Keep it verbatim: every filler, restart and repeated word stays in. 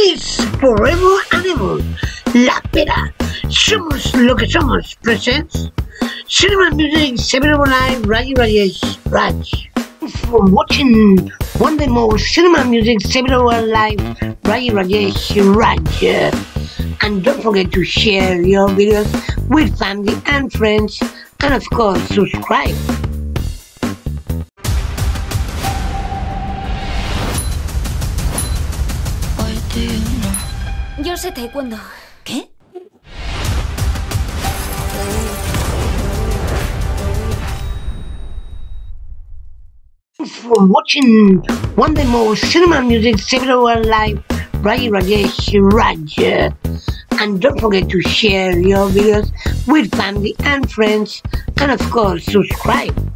It's Forever and Ever, La Pera, Somos Lo Que Somos Presents, Cinema Music Saved Our Life, Rajesh Raj. Thanks for watching one day more Cinema Music Saved Our Life, Rajesh Raj. And don't forget to share your videos with family and friends, and of course subscribe. Yo sé taekwondo. ¿Qué? Thanks for watching one day more Cinema Music Saved Our Life, Rajesh Raj. And don't forget to share your videos with family and friends, and of course subscribe.